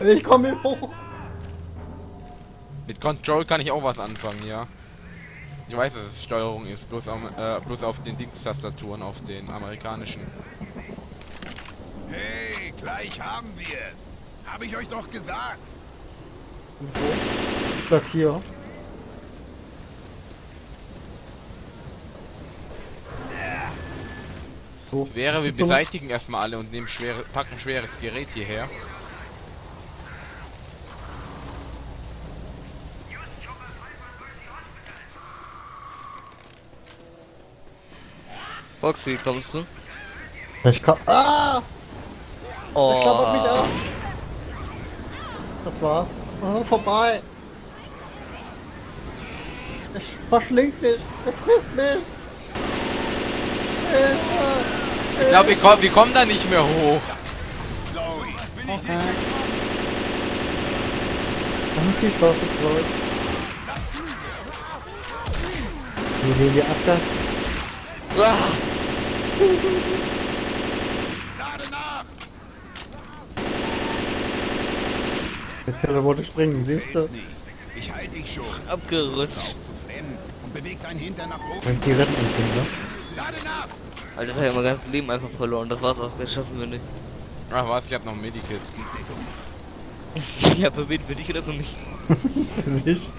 Ich komme hier hoch. Mit Control kann ich auch was anfangen, ja. Ich weiß, dass es Steuerung ist, bloß auf den Dingstastaturen, auf den amerikanischen. Hey, gleich haben wir es. Habe ich euch doch gesagt. Und wo? Ich bleib hier. So. Wäre, wir beseitigen erstmal alle und nehmen packen schweres Gerät hierher. Foxy, kommst du? Ich komm. Ah! Oh. Ich klappert mich ab! Das war's. Das ist vorbei! Er verschlingt mich! Er frisst mich! Ich glaube, wir kommen da nicht mehr hoch. Okay. Dann viel Spaß jetzt, Leute. Hier sehen wir Askas. Ah. Der Zeller wollte springen, siehst du? Ich halte dich schon. Abgerutscht. Und beweg deinen Hintern nach oben. Wenn sie retten uns hin, ne? Alter, ich hab ja mein ganzes Leben einfach verloren. Das war's auch, das schaffen wir nicht. Ach was, ich hab noch ein Medikit. Ja, für dich oder für mich? Für sich.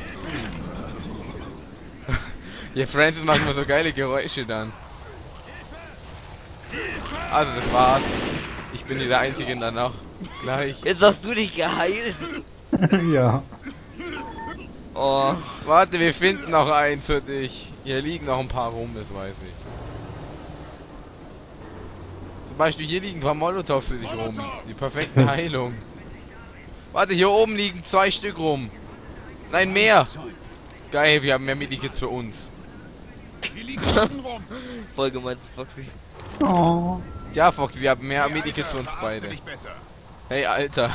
Ja, Francis macht immer so geile Geräusche dann. Also, das war's. Ich bin hier der Einzige dann auch. Gleich. Jetzt hast du dich geheilt. Ja. Oh, warte, wir finden noch eins für dich. Hier liegen noch ein paar rum, das weiß ich. Zum Beispiel hier liegen ein paar Molotovs für dich rum. Die perfekte Heilung. Warte, hier oben liegen 2 Stück rum. Nein, mehr. Geil, wir haben mehr Medikits für uns. Voll gemeint, Foxy. Oh. Ja, Foxy, wir haben mehr Medikits für uns beide. Hey, Alter.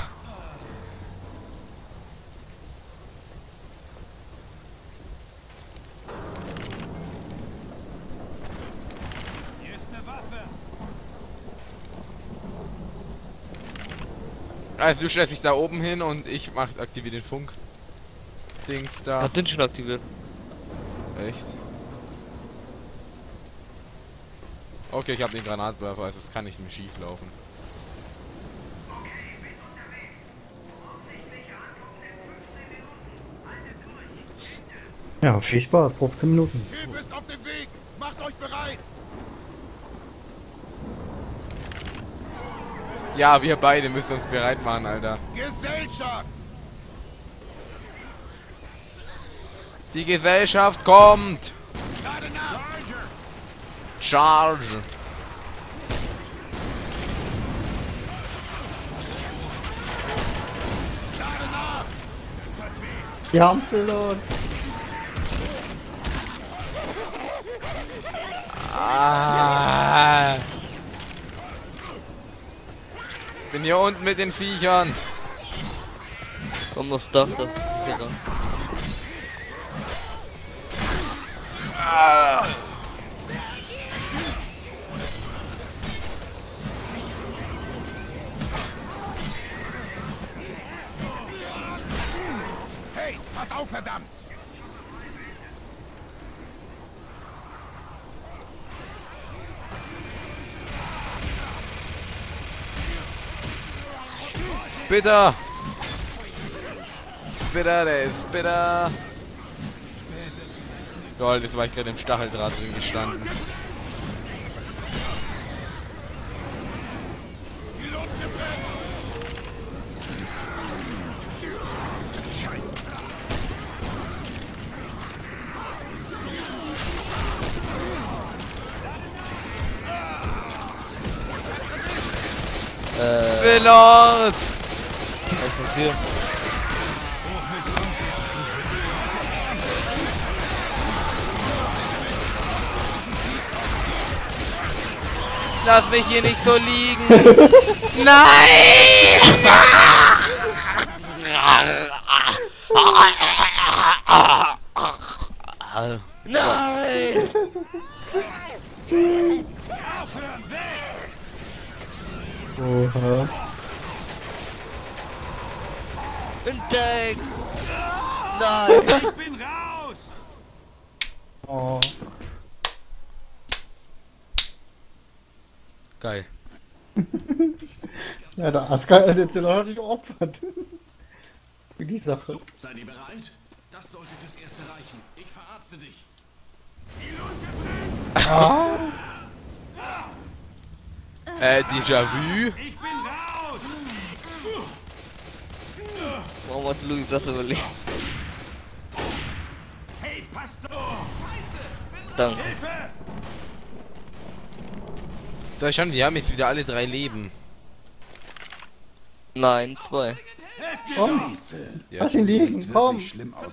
Also du stellst dich da oben hin und ich aktiviere den Funk. Dings da. Hat den schon aktiviert. Echt? Okay, ich habe den Granatwerfer, also das kann nicht mehr schief laufen. Ja, viel Spaß, 15 Minuten. Hilfe ist auf dem Weg! Macht euch bereit! Ja, wir beide müssen uns bereit machen, Alter. Gesellschaft! Die Gesellschaft kommt! Charge! Wir haben sie los! Ah. Ich bin hier unten mit den Viechern. Komm, das darf das. Ah. Hey, pass auf, verdammt! Bitter! Bitter, der ist bitter! Gold, jetzt war ich gerade im Stacheldraht drin gestanden. Willard! Lass mich hier nicht so liegen! Nein! Nein! Oha. Nein! Ich bin raus! Oh. Geil. Ja, der Askar hat jetzt natürlich geopfert. Für die Sache. So, seid ihr bereit? Das sollte fürs Erste reichen. Ich verarzte dich. Die Lunte brennt! Ah. Déjà-vu. Ich bin raus! Warum hat Louis das überlebt? Hey, Pastor! Scheiße! Danke. Hilfe! So, schon, die haben jetzt wieder alle drei Leben. Nein, zwei. Komm! Ja, lass ihn liegen, komm!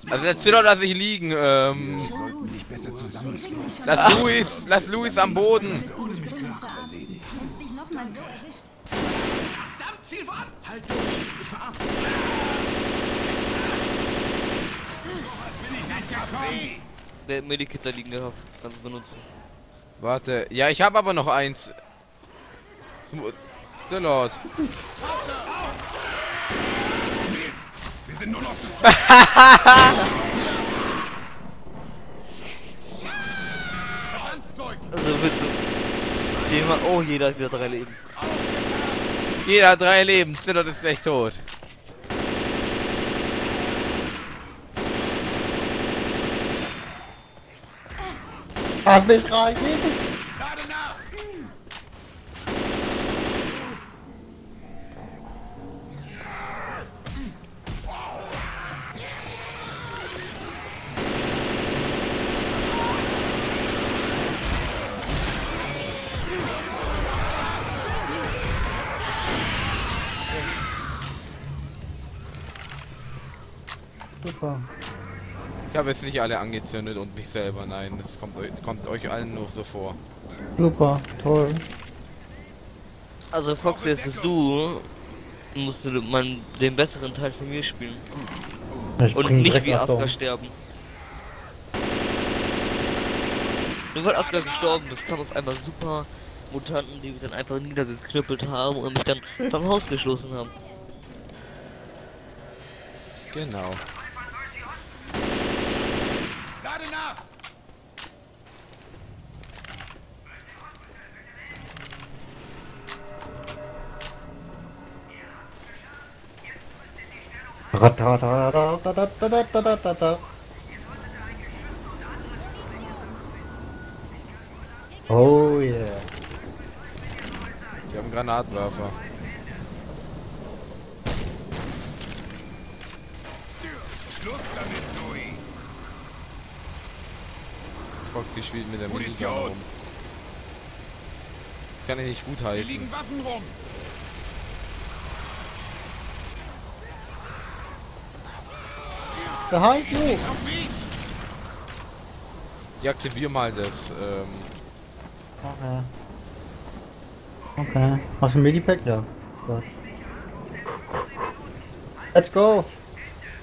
Also jetzt will doch, dass ich liegen, lass Louis am Boden! Der Medikit da liegen gehabt, kannst du benutzen. Warte, ja, ich habe aber noch eins. Der Lord. Sind nur noch zu zweit. Also bitte. Oh, jeder hat wieder drei Leben. Jeder hat drei Leben. Ziller ist gleich tot. Lass mich rein. Ich habe jetzt nicht alle angezündet und mich selber, nein, das kommt euch allen nur so vor. Super, toll. Also Fox, jetzt bist du, musst du den besseren Teil von mir spielen. Ich und nicht wie Aska sterben. Nur weil Aska gestorben ist, kam uns einfach super Mutanten, die mich dann einfach niedergeknüppelt haben und mich dann vom Haus geschlossen haben. Genau. Lade nach! Oh yeah. Die haben Granatwerfer. Schluss damit, Zoe! Foxy spielt mit der Munition rum. Das kann ich nicht gut halten. Hier liegen Waffen rum! Behind you! Ja, aktivier mal das, Okay. Hast du ein Medipack? Ja. So. Let's go!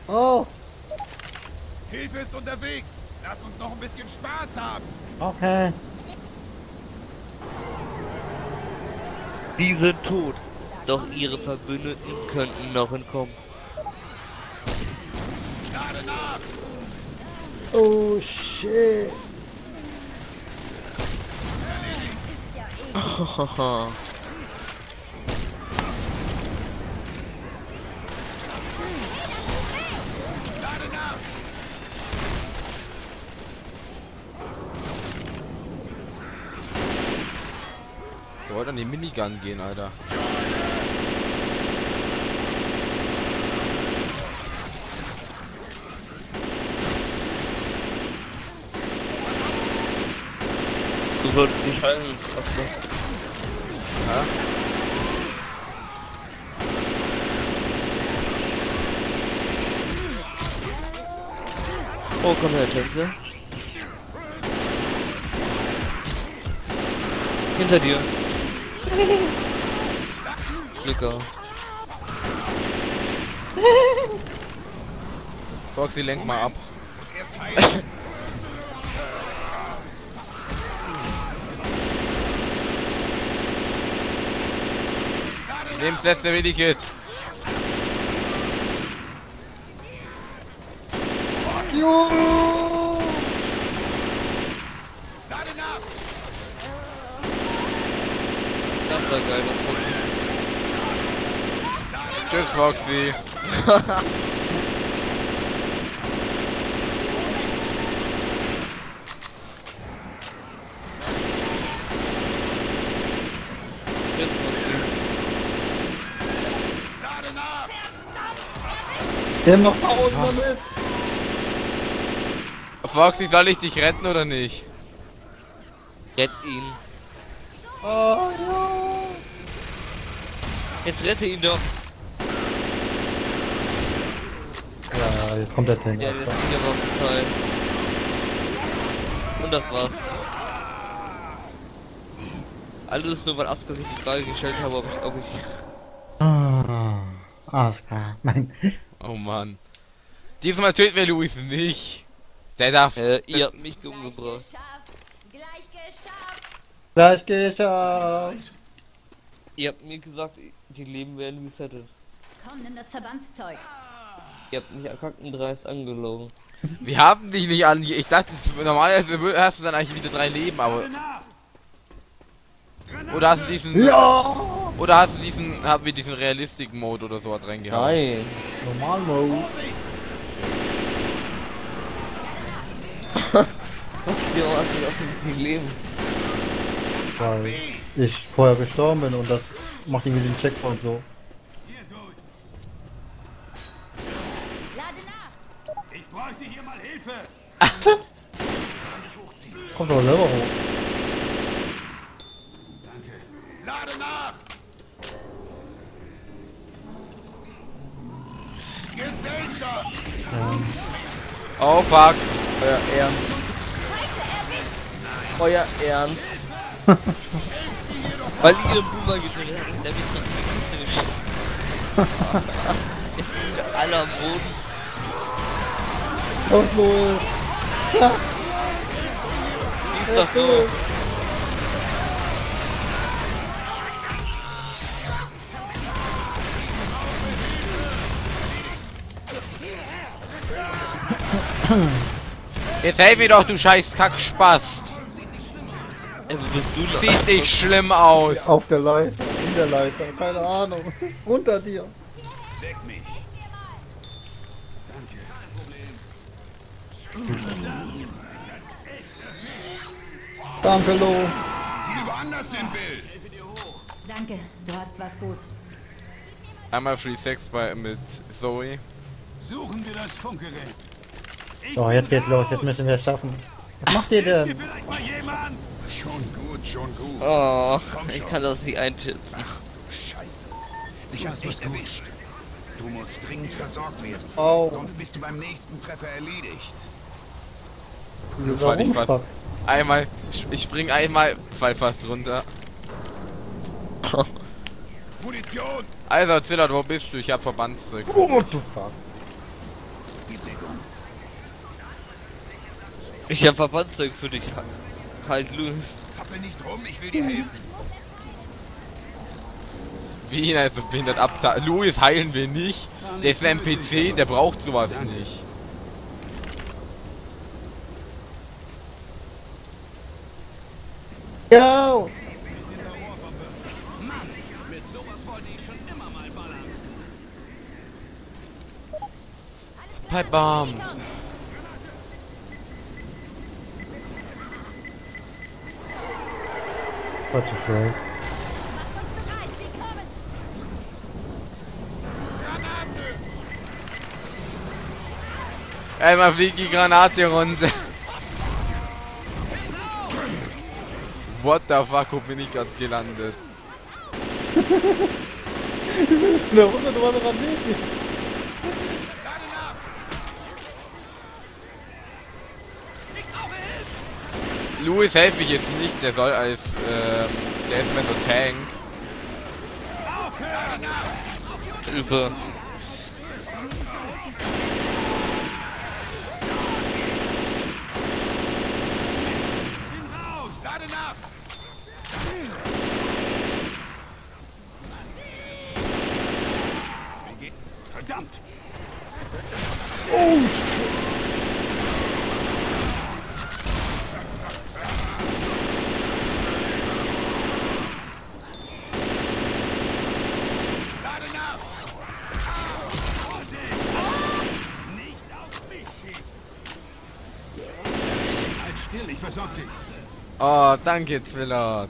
Oh! Hilfe ist unterwegs! Lass uns noch ein bisschen Spaß haben! Okay. Die sind tot. Doch ihre Verbündeten könnten noch entkommen. Lade nach! Oh shit! Hahaha. Ich wollte an die Minigun gehen, Alter. Du solltest nicht heilen. Ja? Oh, komm her, Tempel. Hinter dir. Klicker. Foxy, lenk mal ab. Nehm's letzte Medikit. Entschuldigung! Not enough! Das war geil, was. Tschüss, Foxy! Der macht Pause damit! Foxy, soll ich dich retten oder nicht? Rett ihn. Oh ja! Jetzt rette ihn doch! Ja, jetzt kommt der Tank. Ja, jetzt wieder was. Und das war's. Alles nur, weil Aska sich die Frage gestellt habe, ob ich... Aska, nein. Oh Mann. Diesmal töten wir Luis nicht. Der darf. Ihr habt mich umgebracht. Gleich geschafft. Ihr habt mir gesagt, die Leben werden Luis hätte. Komm, nimm das Verbandszeug. Ihr habt mich erkackten dreist angelogen. Wir haben dich nicht an. Ich dachte, normalerweise hast du dann eigentlich wieder 3 Leben, aber. Oder hast du diesen. Ja! Oder hast du diesen, haben wir diesen Realistik-Mode oder so was reingehauen? Nein, Normal-Mode. Weil ich vorher gestorben bin und das macht irgendwie den Checkpoint so. Ich bräuchte hier mal Hilfe. Kommt doch selber hoch. Danke. Lade nach! Gesellschaft! Oh fuck! Euer Ernst! Euer Ernst! Weil ihr den Boomer getötet habt, der mich noch nicht getötet. Alle am Boden. Los, los! Die ist doch los! Jetzt helf mir doch, du scheiß Kackspast. Sieht nicht schlimm aus. Auf der Leiter, in der Leiter, keine Ahnung. Unter dir. Deck mich. Danke. Danke, Lo. Zieh woanders hin, Bill. Danke, du hast was gut. Einmal Free Sex mit Zoe. Suchen wir das Funkgerät. So, jetzt geht's los, jetzt müssen wir es schaffen. Was macht ihr denn? Schon gut, schon gut. Oh, ich kann das nicht einschätzen. Ach du Scheiße. Dich hast du nicht erwischt. Du musst dringend versorgt werden. Oh. Sonst bist du beim nächsten Treffer erledigt. Du war nicht fast. Einmal, ich spring einmal, fall fast runter. Munition! Also, Zillard, wo bist du? Ich hab Verbandszeug. Oh, what the fuck? Ich hab Verbandszeug für dich. Halt los. Zappel nicht rum, ich will dir helfen. Wie ihn also behindert ab. Luis heilen wir nicht. Der ist ein NPC, der braucht sowas nicht. Yo! Mann, mit sowas wollte ich schon immer mal ballern. Pipe Bomb. What the fuck? Einmal fliegt die Granate runter. What the fuck, wo bin ich gerade gelandet? Du bist eine Runde, du warst dran nicht. Luis helfe ich jetzt nicht, der soll als, der ist mehr so Tank. Über. Verdammt! Oh, shit. Oh, danke, Twillard.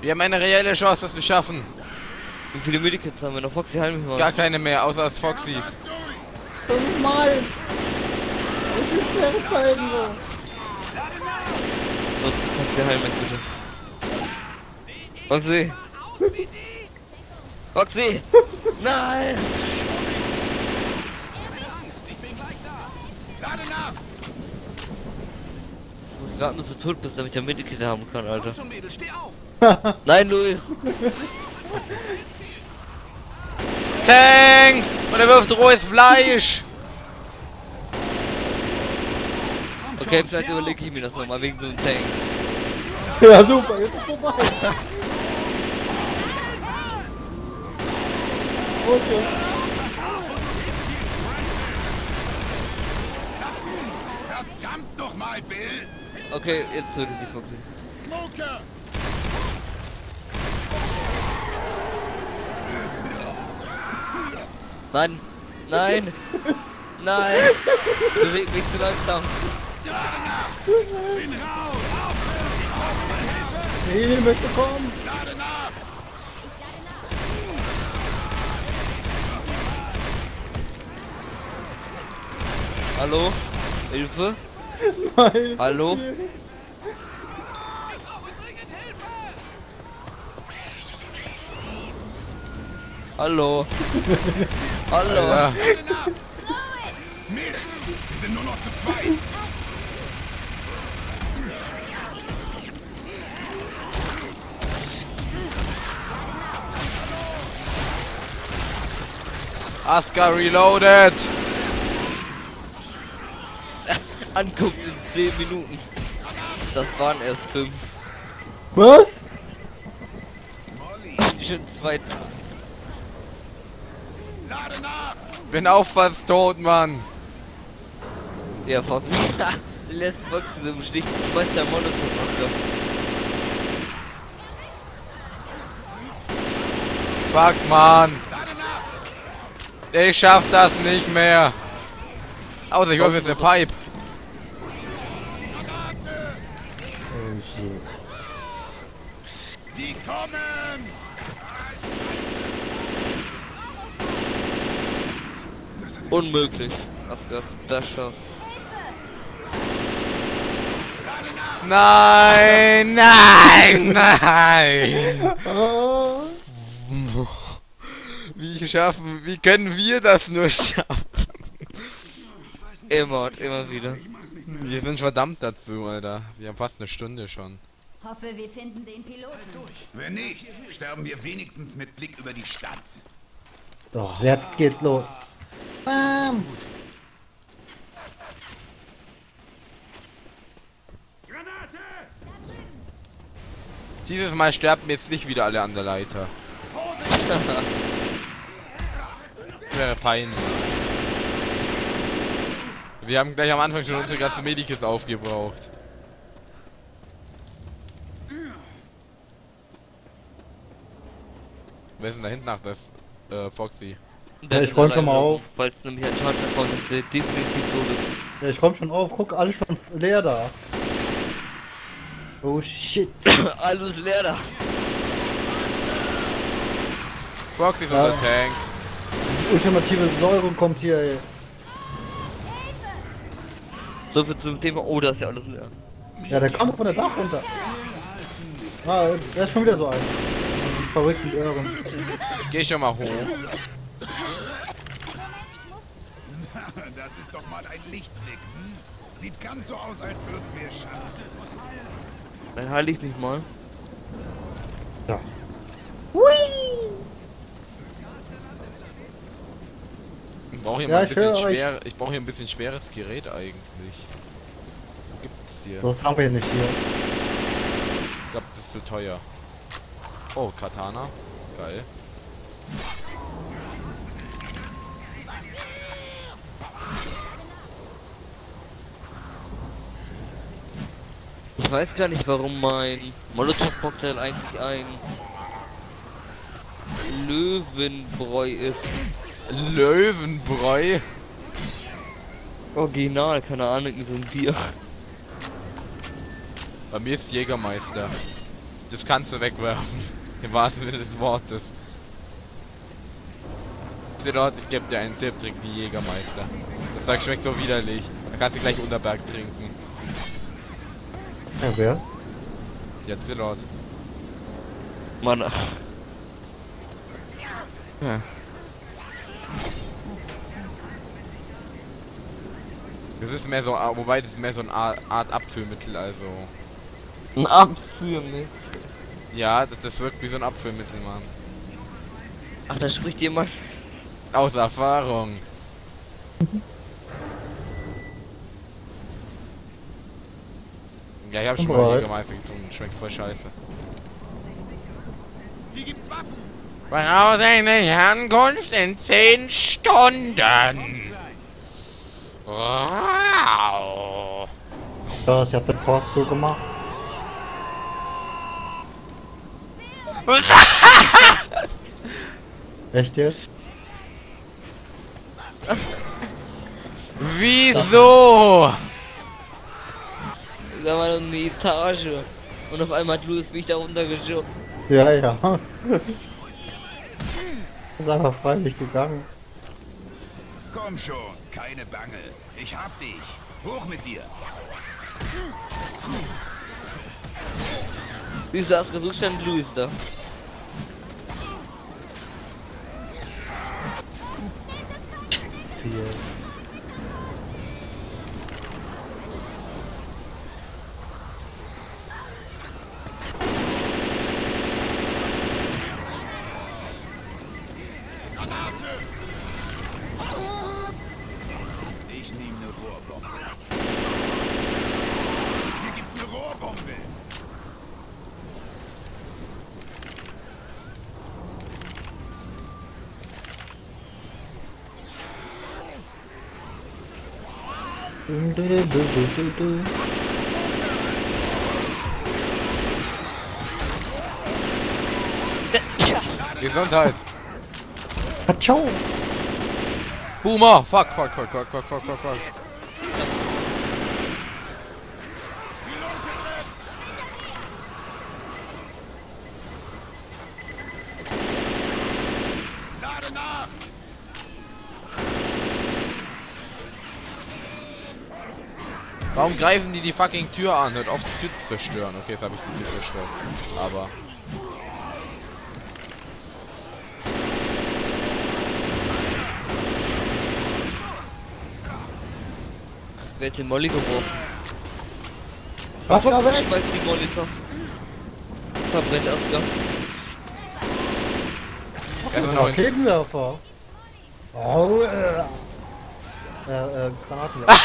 Wir haben eine reelle Chance, dass wir schaffen. Wie viele Medikits haben wir noch? Foxy, heil mich mal. Gar keine mehr, außer als Foxy. 5 Mal! Das ist schwere Zeiten so. Foxy, heil mich bitte. Foxy! Foxy! Nein! Keine Angst, ich bin gleich da! Lade nach! Gerade nur so tot bist, damit ich ein Medikit haben kann, Alter. Komm schon, Mädel, steh auf. Nein, Louis. Tank! Und er wirft rohes Fleisch! Okay, vielleicht überlege ich mir das nochmal wegen so einem Tank. Ja, super, jetzt ist es vorbei. Okay. Verdammt nochmal, Bill! Okay, jetzt würde ich Foxy. Smoker! Nein! Nein! Nein! Beweg mich zu langsam! Bin raus! Hilfe! Hilfe, komm! Lade nach! Hallo? Hilfe? Nein, hallo? Hallo? Hallo? Ja. Mist! Wir sind nur noch zu zweit! Asuka reloaded! Anguckt in 10 Minuten. Das waren erst 5. Was? Schon 2. Bin auch fast tot, Mann. Ja, Fox. Lässt Fox im Stich. Ich weiß, der Molotov macht das. Fuck, Mann. Ich schaff das nicht mehr. Außer ich hoffe jetzt eine Pipe. Sie kommen! Unmöglich. Asuka, das schafft. Nein! Nein! Nein! Wie können wir das nur schaffen? Immer und immer wieder. Wir sind verdammt dazu, Alter. Wir haben fast eine Stunde schon. Hoffe, wir finden den Piloten. Wenn nicht, sterben wir wenigstens mit Blick über die Stadt. Doch, jetzt geht's los. Bam! Granate! Dieses Mal sterben jetzt nicht wieder alle an der Leiter. Das wäre peinlich. Wir haben gleich am Anfang schon unsere ganzen Medikits aufgebraucht. Wer ist denn da hinten nach das? Foxy. Ja, ich räum schon mal auf. Falls du nämlich einen Charger kommt, ist definitiv tot. Ja, ich räum schon auf. Guck, alles schon leer da. Oh shit. Alles leer da. Foxy ist unser Tank. Die ultimative Säurung kommt hier, ey. So viel zum Thema, oh, da ist ja alles leer. Ja, der kommt von der Dach runter. Ah, der ist schon wieder so ein. Verrückten Irren. Geh schon mal hoch. Das ist doch mal ein Lichtblick. Hm? Sieht ganz so aus, als würden wir schaden. Dann heil ich mich mal. Ja. Ich brauche hier ein bisschen schweres Gerät eigentlich. Wo gibt's hier? Das haben wir nicht hier. Ich glaube, das ist zu teuer. Oh, Katana. Geil. Ich weiß gar nicht, warum mein Molotov-Cocktail eigentlich ein Löwenbräu ist. Löwenbräu? Original, keine Ahnung, so ein Bier. Bei mir ist Jägermeister. Das kannst du wegwerfen. Im wahrsten Sinne des Wortes. Dort, ich gebe dir einen Tipp, trink die Jägermeister. Das Zeug schmeckt so widerlich. Da kannst du gleich Unterberg trinken. Ja, wer? Ja, Zillord. Mann. Ja. Das ist mehr so, wobei das ist mehr so eine Art Abführmittel, also. Ein Abführmittel? Ja, das wirkt wie so ein Abführmittel, Mann. Ach, da spricht jemand aus Erfahrung. Ja, ich hab schon mal Jägermeister getrunken. Schmeckt voll scheiße. Hier gibt's Waffen. Voraus eine Herrenkunft in 10 Stunden. Wow. Das, ich hab den Port zugemacht. Echt jetzt? Wieso? Da war eine Etage und auf einmal hat Louis mich da runtergeschubst. Ja, ja. Ist einfach freiwillig gegangen. Komm schon, keine Bange. Ich hab dich. Hoch mit dir. Wie saß gesucht, stand Louis da. Ich nehme eine Rohrbombe. Hier gibt's eine Rohrbombe. Gesundheit. Ciao. Boomer. Fuck. Warum greifen die fucking Tür an? Hört auf, die Tür zu zerstören. Okay, jetzt habe ich die Tür zerstört. Aber... Wer hat den Molly geworfen? Was? Aber ich weiß die Molly doch. Verbrennt Asgar. Das ist ein Kegelwerfer. Oh, Granatenwerfer.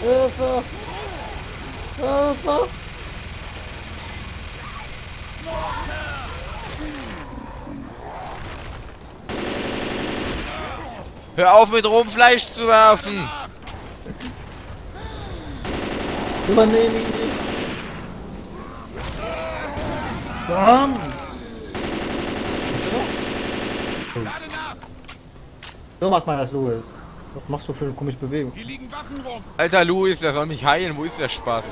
Hilfe! Hilfe! Hör auf mit rohem Fleisch zu werfen! Übernehme ihn nicht! Bam! So macht man das, Louis. Was machst du für eine komische Bewegung? Hier liegen Waffen rum. Alter, Louis, der soll mich heilen. Wo ist der Spaß?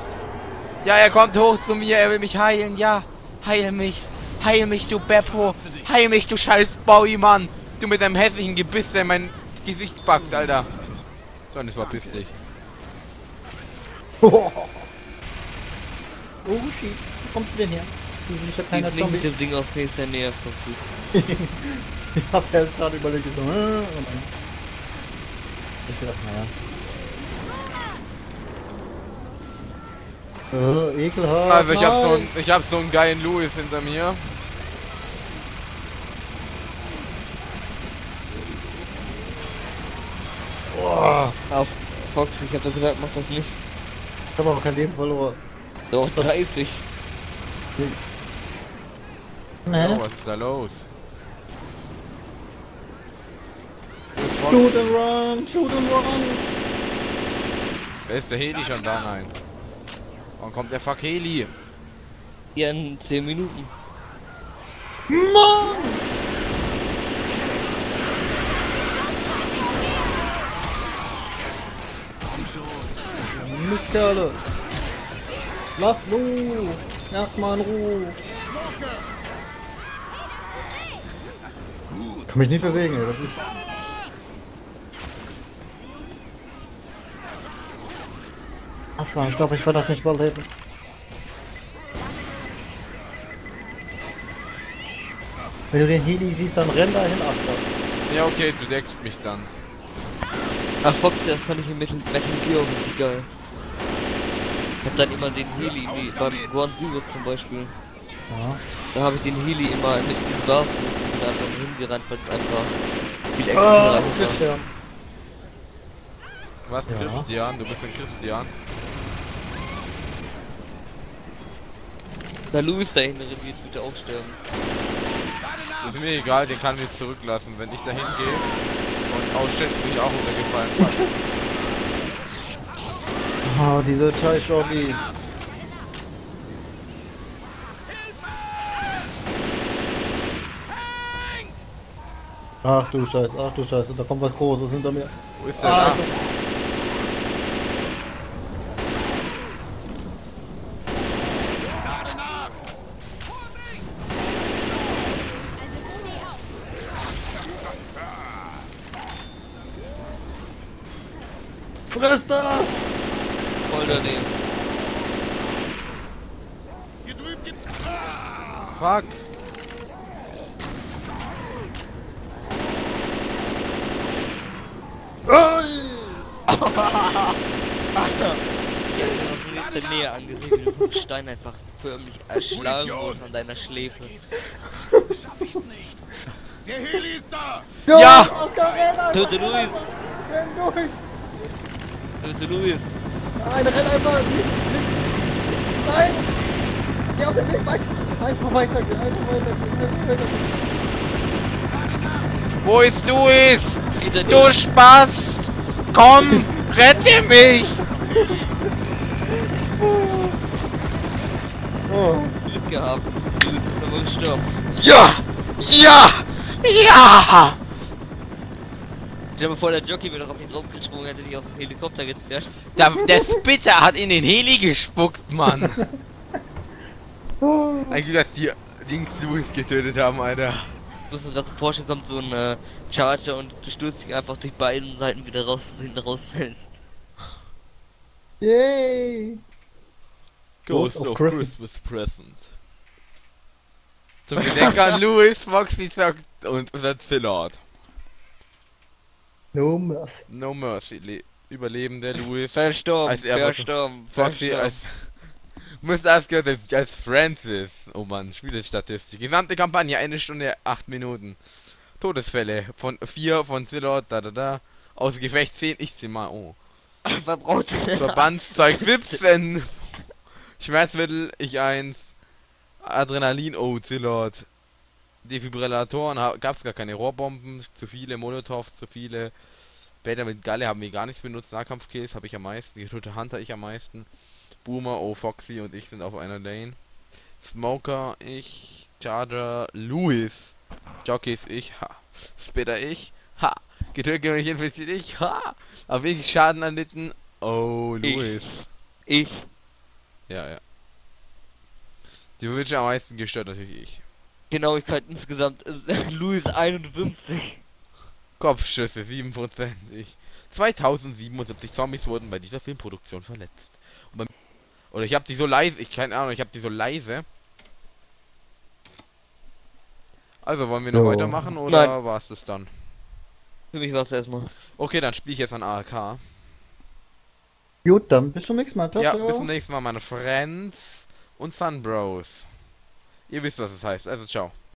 Ja, er kommt hoch zu mir. Er will mich heilen. Ja, heil mich. Heil mich, du Beppo. Heil mich, du scheiß Bowie, Mann. Du mit deinem hässlichen Gebiss, der in mein Gesicht packt, Alter. So, und das war bissig. Oh, Ushi, wo kommst du denn her? Du siehst ja keiner Zombie. Ich bin mit dem Ding auf der Nähe vom Fuß. Ich hab erst gerade überlegt, so, ich gedacht, naja. Ekelhaft. Also ich hab so einen geilen Louis hinter mir. Boah. Auf Fox, ich hab das gesagt, mach das nicht. Ich hab aber kein Leben verloren. Doch, 30. Ne? Was ist da los? Shoot and run! Shoot and run! Wer ist der Heli schon da? Nein. Wann kommt der Fakeli? In 10 Minuten. Mann! Komm schon! Mistkerle! Lass los! Erstmal in Ruhe! Ich kann mich nicht bewegen, ey. Das ist... Achso, ich glaube, ich werde das nicht überleben. Wenn du den Heli siehst, dann renn da hin, Astra. Ja, okay, du deckst mich dann. Ach, Fox, das kann ich mit dem Gear richtig geil. Ich hab dann immer den Heli, wie beim Grand Zero zum Beispiel. Ja. Da habe ich den Heli immer mit dem Barf und dann hingerannt, weil es einfach viel extra rein war. Christian. Was, ja. Christian? Du bist ein Christian. Der Louis da hinten wird bitte auch sterben. Das ist mir egal, den kann ich zurücklassen. Wenn ich da hingehe und ausschätze, bin ich auch runtergefallen. Oh, diese Chai-Shoppies. Ach du Scheiße, da kommt was Großes hinter mir. Wo ist der da? Friss das! Voll daneben. Hier drüben gibt's... Fuck! Ich bin näher angesehen, wie du Stein einfach förmlich erschlagen wurdest an deiner Schläfe. Schaff ich's nicht! Der Heli ist da! Ja! Töte Louis! Renn durch! Bitte, Louis. Nein, renn einfach! Links! Nein! Geh auf den Weg weiter! Einfach weiter, geh einfach weiter, geh einfach weiter! Wo ist Louis? Du Spaß! Komm! Rette mich! Oh. Glück gehabt! Ja! Ja! Ja! Ich habe vor, der Jockey wäre noch auf ihn draufgesprungen, hätte sich auf den Helikopter gezerrt. Der Spitter hat in den Heli gespuckt, Mann! Eigentlich, dass die Dings Louis getötet haben, Alter. Du musst dir das vorstellen, kommt so ein Charger und du stürzt dich einfach durch beiden Seiten wieder raus, hinten rausfällst. Yay! Ghost of Christmas Present. Zum Gedenk an Louis, Foxy sagt und unser Zillard. No Mercy. No Mercy. Überleben der Louis. Verstorben. Foxy als... Müsste als Francis. Oh Mann, Spielestatistik. Gesamte Kampagne, 1 Stunde, 8 Minuten. Todesfälle von 4 von Zillord, Aus Gefecht 10, ich 10 mal, oh. Verbraucht. Verbandszeug 17. Schmerzmittel, ich 1. Adrenalin, oh Zillord. Defibrillatoren, gab's gar keine Rohrbomben, zu viele, Molotows, zu viele. Blätter mit Galle haben wir gar nichts benutzt, Nahkampfkills habe ich am meisten, getötete Hunter ich am meisten. Boomer, oh Foxy und ich sind auf einer Lane. Smoker, ich, Charger, Louis. Jockeys, ich, ha. Später ich, ha. Getötet und ich infiziert, ich, ha. Aber wenig Schaden erlitten, oh Louis. Ich. Ja, ja. Die Witcher am meisten gestört natürlich ich. Genauigkeit insgesamt ist Louis 51. Kopfschüsse 7%. 2077 Zombies wurden bei dieser Filmproduktion verletzt. Oder ich habe die so leise, keine Ahnung, ich habe die so leise. Also wollen wir noch weitermachen oder war es das dann? Für mich war es erstmal. Okay, dann spiele ich jetzt an ARK. Gut, dann bis zum nächsten Mal. Ja, bis zum nächsten Mal, meine Friends und Sunbros. Ihr wisst, was es heißt. Also, ciao.